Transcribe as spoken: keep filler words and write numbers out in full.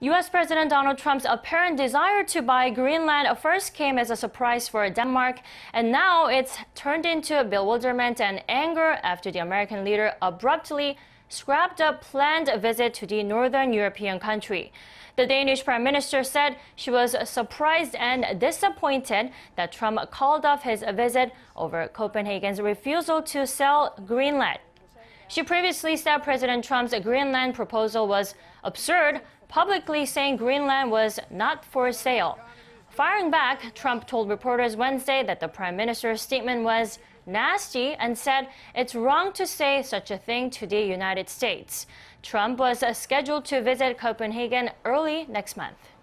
U S President Donald Trump's apparent desire to buy Greenland first came as a surprise for Denmark, and now it's turned into bewilderment and anger after the American leader abruptly scrapped a planned visit to the northern European country. The Danish prime minister said she was surprised and disappointed that Trump called off his visit over Copenhagen's refusal to sell Greenland. She previously said President Trump's Greenland proposal was absurd, publicly saying Greenland was not for sale. Firing back, Trump told reporters Wednesday that the prime minister's statement was nasty and said it's wrong to say such a thing to the United States. Trump was scheduled to visit Copenhagen early next month.